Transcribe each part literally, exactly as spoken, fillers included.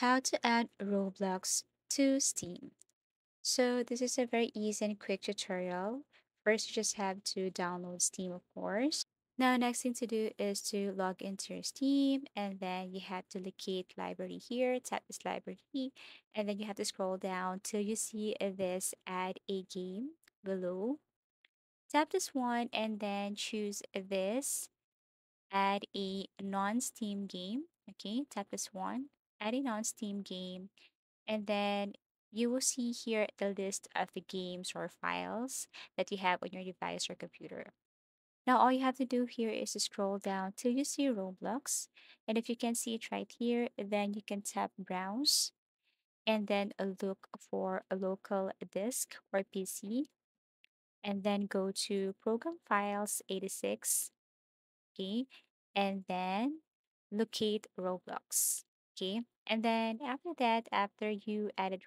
How to add Roblox to Steam. So this is a very easy and quick tutorial. First, you just have to download Steam, of course. Now, next thing to do is to log into your Steam, and then you have to locate library here, tap this library, and then you have to scroll down till you see this add a game below. Tap this one and then choose this add a non-Steam game. Okay, tap this one, add a non-Steam game, and then you will see here the list of the games or files that you have on your device or computer. Now, all you have to do here is to scroll down till you see Roblox. And if you can see it right here, then you can tap Browse and then look for a local disk or P C. And then go to Program Files eighty-six. Okay. And then locate Roblox. Okay. And then after that, after you added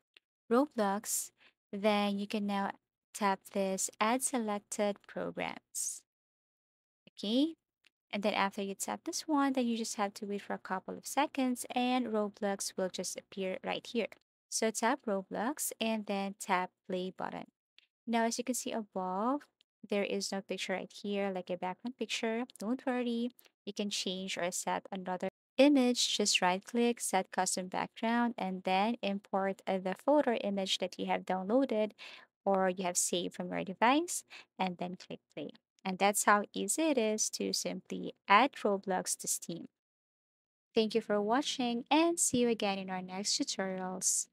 Roblox, then you can now tap this Add Selected Programs. Okay, and then after you tap this one, then you just have to wait for a couple of seconds and Roblox will just appear right here. So tap Roblox and then tap Play button. Now, as you can see above, there is no picture right here, like a background picture. Don't worry, you can change or set another image. Just right click, set custom background, and then import the photo image that you have downloaded or you have saved from your device, and then click play. And that's how easy it is to simply add Roblox to Steam. Thank you for watching, and see you again in our next tutorials.